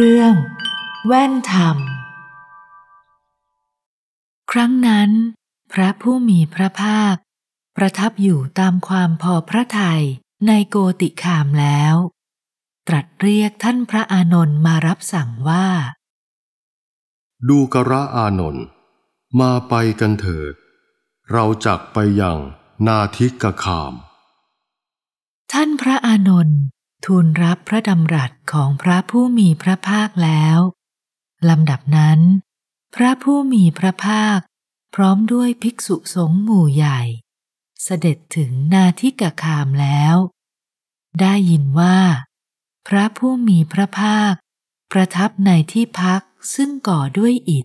เรื่องแว่นธรรมครั้งนั้นพระผู้มีพระภาคประทับอยู่ตามความพอพระทัยในโกติคามแล้วตรัสเรียกท่านพระอานนท์มารับสั่งว่าดูกระอานนท์มาไปกันเถิดเราจักไปยังนาทิกคามท่านพระอานนท์ทูลรับพระดำรัสของพระผู้มีพระภาคแล้วลำดับนั้นพระผู้มีพระภาคพร้อมด้วยภิกษุสงฆ์หมู่ใหญ่เสด็จถึงนาทิกคามแล้วได้ยินว่าพระผู้มีพระภาคประทับในที่พักซึ่งก่อด้วยอิฐ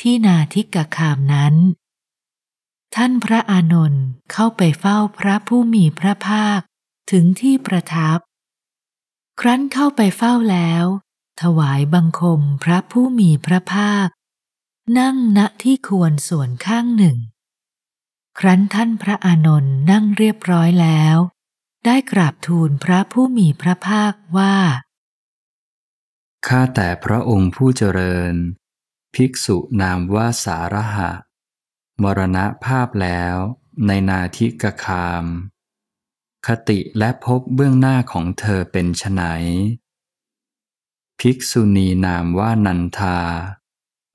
ที่นาทิกคามนั้นท่านพระอานนท์เข้าไปเฝ้าพระผู้มีพระภาคถึงที่ประทับครั้นเข้าไปเฝ้าแล้วถวายบังคมพระผู้มีพระภาคนั่งณที่ควรส่วนข้างหนึ่งครั้นท่านพระอานนท์นั่งเรียบร้อยแล้วได้กราบทูลพระผู้มีพระภาคว่าข้าแต่พระองค์ผู้เจริญภิกษุนามว่าสาระหะมรณภาพแล้วในนาทิกคามคติและภพเบื้องหน้าของเธอเป็นไฉนภิกษุณีนามว่านันทา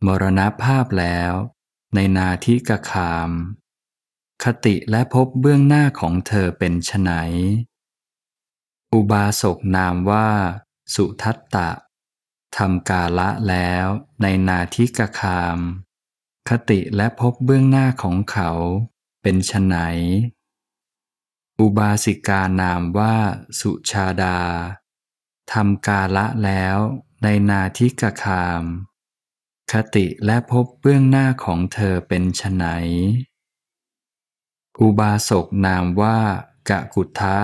มรณภาพแล้วในนาทิกคามคติและภพเบื้องหน้าของเธอเป็นไฉนอุบาสกนามว่าสุทัตตะทำกาละแล้วในนาทิกคามคติและภพเบื้องหน้าของเขาเป็นไฉนอุบาสิกานามว่าสุชาดาทำกาละแล้วในนาทิกคามคติและภพเบื้องหน้าของเธอเป็นไฉนอุบาสกนามว่ากกุทะ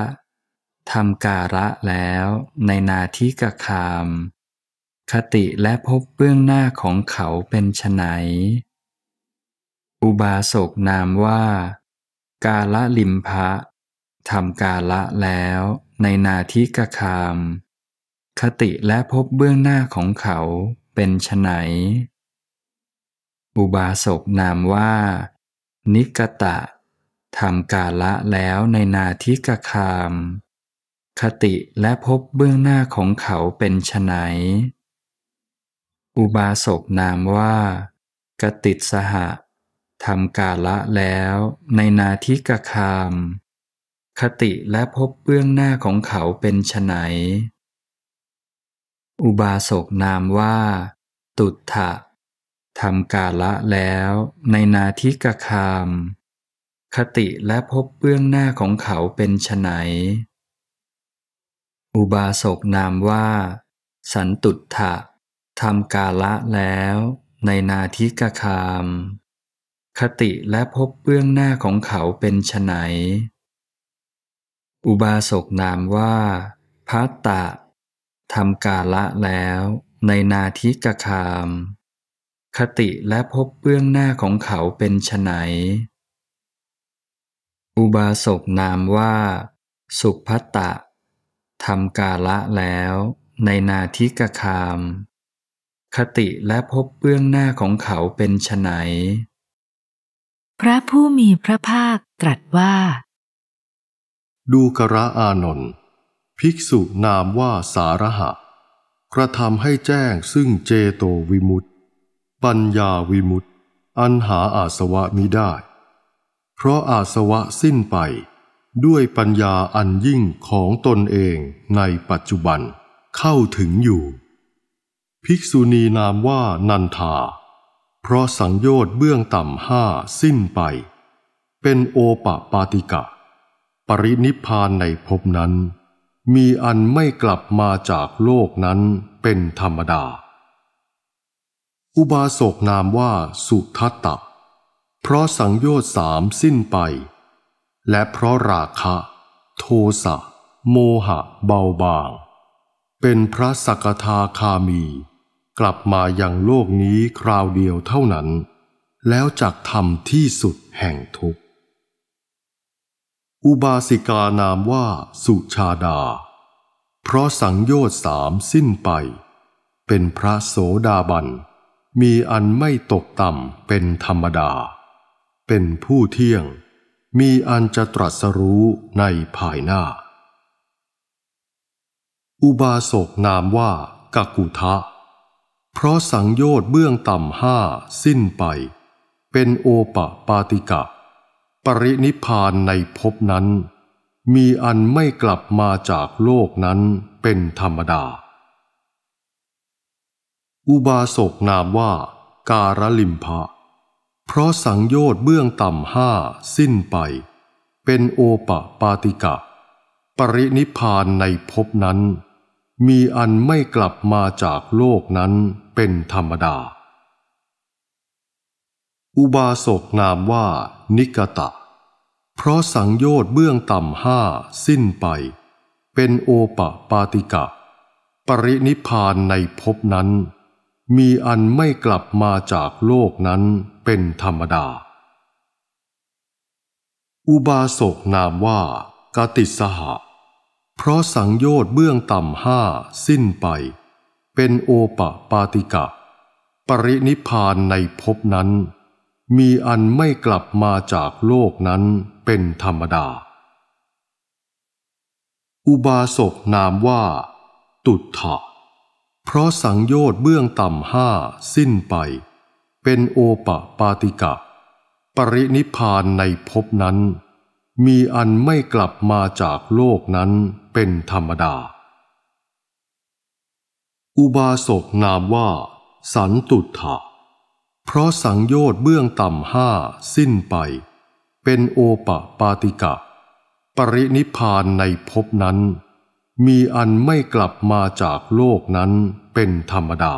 ทำกาละแล้วในนาทิกคามคติและภพเบื้องหน้าของเขาเป็นไฉนอุบาสกนามว่ากาละลิมพะทำกาละแล้วในนาทิกคามคติและภพเบื้องหน้าของเขาเป็นไฉนอุบาสกนามว่านิกตะทำกาละแล้วในนาทิกคามคติและภพเบื้องหน้าของเขาเป็นไฉนอุบาสกนามว่ากติสสหะทำกาละแล้วในนาทิกคามคติและภพเบื้องหน้าของเขาเป็นไฉนอุบาสกนามว่าตุฏฐะทำกาละแล้วในนาทิกคามคติและภพเบื้องหน้าของเขาเป็นไฉนอุบาสกนามว่าสันตุฏฐะทำกาละแล้วในนาทิกคามคติและภพเบื้องหน้าของเขาเป็นไฉนอุบาสกนามว่าภัตตะทำกาละแล้วในนาทิกคามคติและภพเบื้องหน้าของเขาเป็นไฉนอุบาสกนามว่าสุภัตตะทำกาละแล้วในนาทิกคามคติและภพเบื้องหน้าของเขาเป็นไฉนพระผู้มีพระภาคตรัสว่าดูกระอานนท์ภิกษุนามว่าสาระหะกระทำให้แจ้งซึ่งเจโตวิมุตติปัญญาวิมุตติอันหาอาสวะมิได้เพราะอาสวะสิ้นไปด้วยปัญญาอันยิ่งของตนเองในปัจจุบันเข้าถึงอยู่ภิกษุณีนามว่านันทาเพราะสังโยชน์เบื้องต่ำห้าสิ้นไปเป็นโอปปาติกะปรินิพพานในภพนั้นมีอันไม่กลับมาจากโลกนั้นเป็นธรรมดาอุบาสกนามว่าสุทัตตะเพราะสังโยชน์สามสิ้นไปและเพราะราคะโทสะโมหะเบาบางเป็นพระสักทาคามีกลับมายังโลกนี้คราวเดียวเท่านั้นแล้วจักทำที่สุดแห่งทุกข์อุบาสิกานามว่าสุชาดาเพราะสังโยชน์สามสิ้นไป เป็นพระโสดาบันมีอันไม่ตกต่ำเป็นธรรมดาเป็นผู้เที่ยงมีอันจะตรัสรู้ในภายหน้าอุบาสกนามว่ากักกุทะเพราะสังโยชน์เบื้องต่ำห้าสิ้นไปเป็นโอปปาติกะปรินิพพานในภพนั้นมีอันไม่กลับมาจากโลกนั้นเป็นธรรมดาอุบาสกนามว่าการลิมภะเพราะสังโยชน์เบื้องต่ำห้าสิ้นไปเป็นโอปปาติกะปรินิพพานในภพนั้นมีอันไม่กลับมาจากโลกนั้นเป็นธรรมดาอุบาสกนามว่านิกตะเพราะสังโยชน์เบื้องต่ำห้าสิ้นไปเป็นโอปปาติกะปรินิพพานในภพนั้นมีอันไม่กลับมาจากโลกนั้นเป็นธรรมดาอุบาสกนามว่ากติสหะเพราะสังโยชน์เบื้องต่ำห้าสิ้นไปเป็นโอปปาติกะปรินิพพานในภพนั้นมีอันไม่กลับมาจากโลกนั้นเป็นธรรมดาอุบาสกนามว่าตุฏฐะเพราะสังโยชน์เบื้องต่ำห้าสิ้นไปเป็นโอปปาติกะปรินิพพานในภพนั้นมีอันไม่กลับมาจากโลกนั้นเป็นธรรมดาอุบาสกนามว่าสันตุฏฐะเพราะสังโยชน์เบื้องต่ำห้าสิ้นไปเป็นโอปปาติกะปรินิพพานในภพนั้นมีอันไม่กลับมาจากโลกนั้นเป็นธรรมดา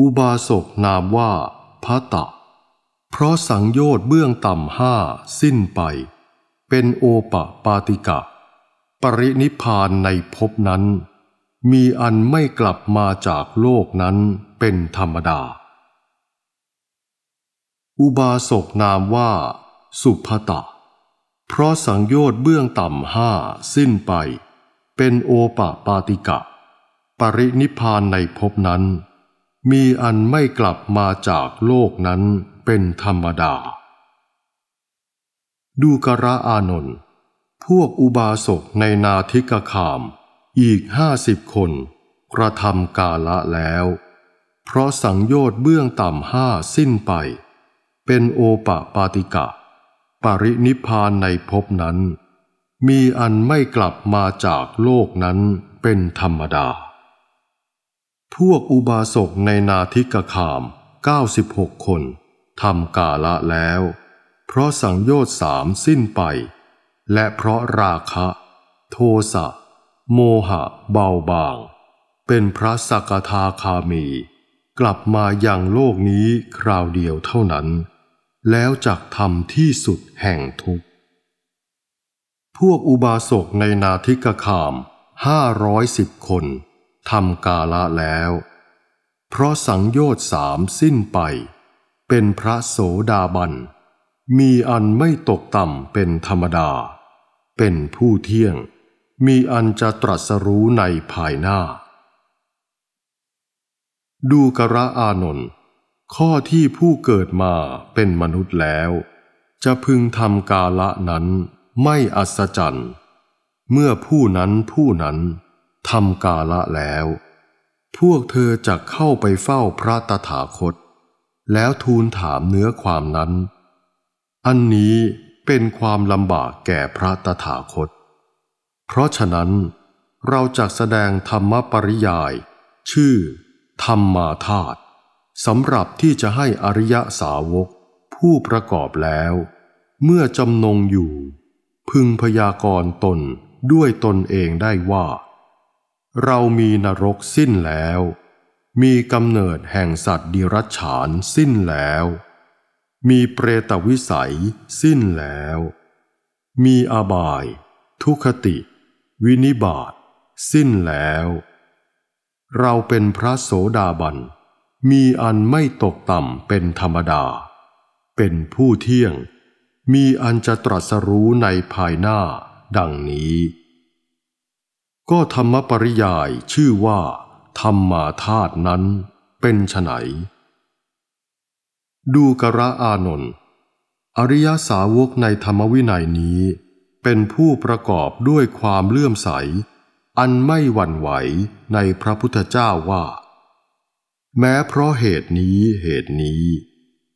อุบาสกนามว่าพะตะเพราะสังโยชน์เบื้องต่ำห้าสิ้นไปเป็นโอปปาติกะปรินิพพานในภพนั้นมีอันไม่กลับมาจากโลกนั้นเป็นธรรมดาอุบาสกนามว่าสุภะตะเพราะสังโยชน์เบื้องต่ำห้าสิ้นไปเป็นโอปปาติกะปรินิพพานในภพนั้นมีอันไม่กลับมาจากโลกนั้นเป็นธรรมดาดูกระอานนท์พวกอุบาสกในนาทิกคามอีก50คนกระทำกาละแล้วเพราะสังโยชน์เบื้องต่ำห้าสิ้นไปเป็นโอปปาติกะปรินิพพานในภพนั้นมีอันไม่กลับมาจากโลกนั้นเป็นธรรมดาพวกอุบาสกในนาทิกคาม96คนทำกาละแล้วเพราะสังโยชน์สามสิ้นไปและเพราะราคะโทสะโมหะเบาบางเป็นพระสักทาคามีกลับมายังโลกนี้คราวเดียวเท่านั้นแล้วจักทำที่สุดแห่งทุกข์พวกอุบาสกในนาทิกคาม510คนทำกาละแล้วเพราะสังโยชน์สามสิ้นไปเป็นพระโสดาบันมีอันไม่ตกต่ำเป็นธรรมดาเป็นผู้เที่ยงมีอันจะตรัสรู้ในภายหน้าดูกระอานนท์ข้อที่ผู้เกิดมาเป็นมนุษย์แล้วจะพึงทำกาละนั้นไม่อัศจรรย์เมื่อผู้นั้นทำกาละแล้วพวกเธอจะเข้าไปเฝ้าพระตถาคตแล้วทูลถามเนื้อความนั้นอันนี้เป็นความลำบากแก่พระตถาคตเพราะฉะนั้นเราจะแสดงธรรมปริยายชื่อธรรมาธาตุสำหรับที่จะให้อริยสาวกผู้ประกอบแล้วเมื่อจำนงอยู่พึงพยากรณ์ตนด้วยตนเองได้ว่าเรามีนรกสิ้นแล้วมีกำเนิดแห่งสัตว์ดิรัจฉานสิ้นแล้วมีเปรตวิสัยสิ้นแล้วมีอบายทุคติวินิบาตสิ้นแล้วเราเป็นพระโสดาบันมีอันไม่ตกต่ำเป็นธรรมดาเป็นผู้เที่ยงมีอันจะตรัสรู้ในภายหน้าดังนี้ ก็ธรรมปริยายชื่อว่าธรรมาธาตุนั้นเป็นไฉนดูกระอานนท์อริยสาวกในธรรมวินัยนี้เป็นผู้ประกอบด้วยความเลื่อมใสอันไม่หวั่นไหวในพระพุทธเจ้าว่าแม้เพราะเหตุนี้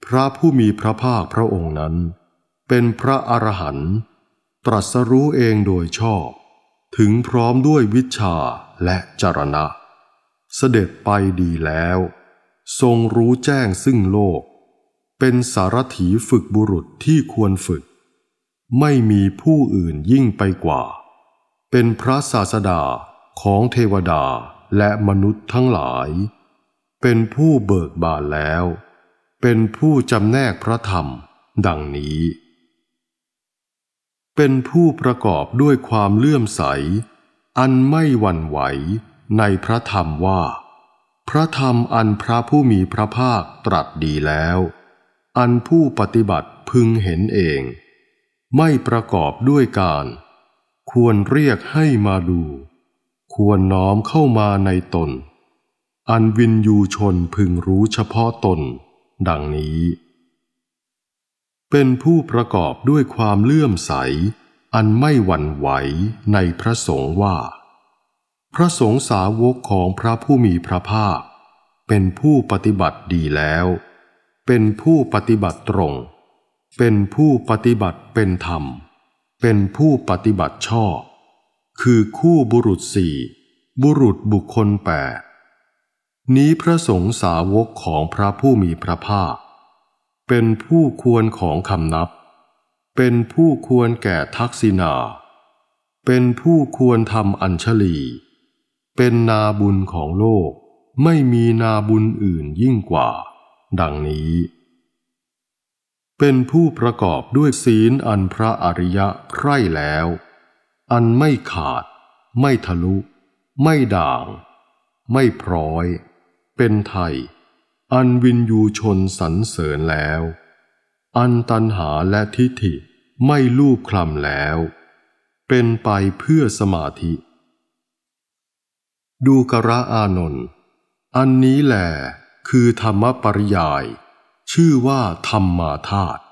พระผู้มีพระภาคพระองค์นั้นเป็นพระอรหันต์ตรัสรู้เองโดยชอบถึงพร้อมด้วยวิชชาและจรณะเสด็จไปดีแล้วทรงรู้แจ้งซึ่งโลกเป็นสารถีฝึกบุรุษที่ควรฝึกไม่มีผู้อื่นยิ่งไปกว่าเป็นพระศาสดาของเทวดาและมนุษย์ทั้งหลายเป็นผู้เบิกบานแล้วเป็นผู้จำแนกพระธรรมดังนี้เป็นผู้ประกอบด้วยความเลื่อมใสอันไม่หวั่นไหวในพระธรรมว่าพระธรรมอันพระผู้มีพระภาคตรัสดีแล้วอันผู้ปฏิบัติพึงเห็นเองไม่ประกอบด้วยการควรเรียกให้มาดูควรน้อมเข้ามาในตนอันวินยูชนพึงรู้เฉพาะตนดังนี้เป็นผู้ประกอบด้วยความเลื่อมใสอันไม่หวั่นไหวในพระสงฆ์ว่าพระสงฆ์สาวกของพระผู้มีพระภาคเป็นผู้ปฏิบัติดีแล้วเป็นผู้ปฏิบัติตรงเป็นผู้ปฏิบัติเป็นธรรมเป็นผู้ปฏิบัติชอบคือคู่บุรุษสี่บุรุษบุคคลแปดนี้พระสงฆ์สาวกของพระผู้มีพระภาคเป็นผู้ควรของคำนับเป็นผู้ควรแก่ทักษิณาเป็นผู้ควรทำอัญชลีเป็นนาบุญของโลกไม่มีนาบุญอื่นยิ่งกว่าดังนี้เป็นผู้ประกอบด้วยศีลอันพระอริยะใคร่แล้วอันไม่ขาดไม่ทะลุไม่ด่างไม่พร้อยเป็นไทยอันวินยูชนสรรเสริญแล้วอันตัณหาและทิฏฐิไม่ลูบคลำแล้วเป็นไปเพื่อสมาธิดูกระอานนท์อันนี้แหละคือธรรมปริยายชื่อว่าธรรมาธาตุ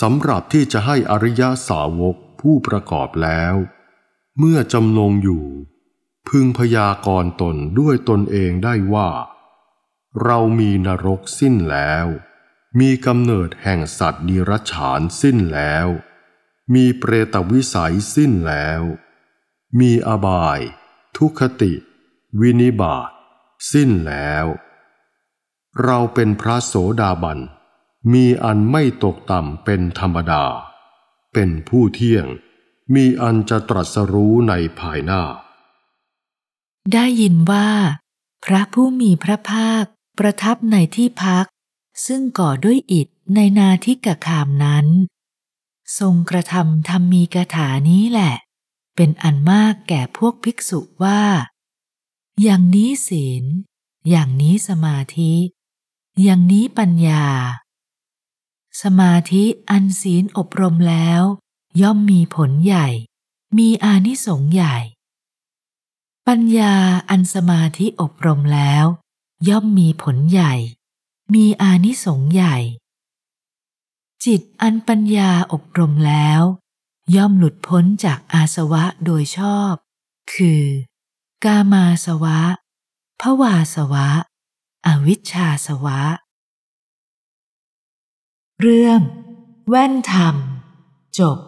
สำหรับที่จะให้อริยสาวกผู้ประกอบแล้วเมื่อจำลงอยู่พึงพยากรณ์ตนด้วยตนเองได้ว่าเรามีนรกสิ้นแล้วมีกำเนิดแห่งสัตว์ดิรัจฉานสิ้นแล้วมีเปรตวิสัยสิ้นแล้วมีอบายทุคติวินิบาตสิ้นแล้วเราเป็นพระโสดาบันมีอันไม่ตกต่ำเป็นธรรมดาเป็นผู้เที่ยงมีอันจะตรัสรู้ในภายหน้าได้ยินว่าพระผู้มีพระภาคประทับในที่พักซึ่งก่อด้วยอิฐในนาทิกคามนั้นทรงกระทำธรรมีกถานี้แหละเป็นอันมากแก่พวกภิกษุว่าอย่างนี้ศีลอย่างนี้สมาธิอย่างนี้ปัญญาสมาธิอันศีลอบรมแล้วย่อมมีผลใหญ่มีอานิสงส์ใหญ่ปัญญาอันสมาธิอบรมแล้วย่อมมีผลใหญ่มีอานิสงส์ใหญ่จิตอันปัญญาอบรมแล้วย่อมหลุดพ้นจากอาสวะโดยชอบคือกามาสวะภวาสวะอวิชชาสวะเรื่องแว่นธรรมจบ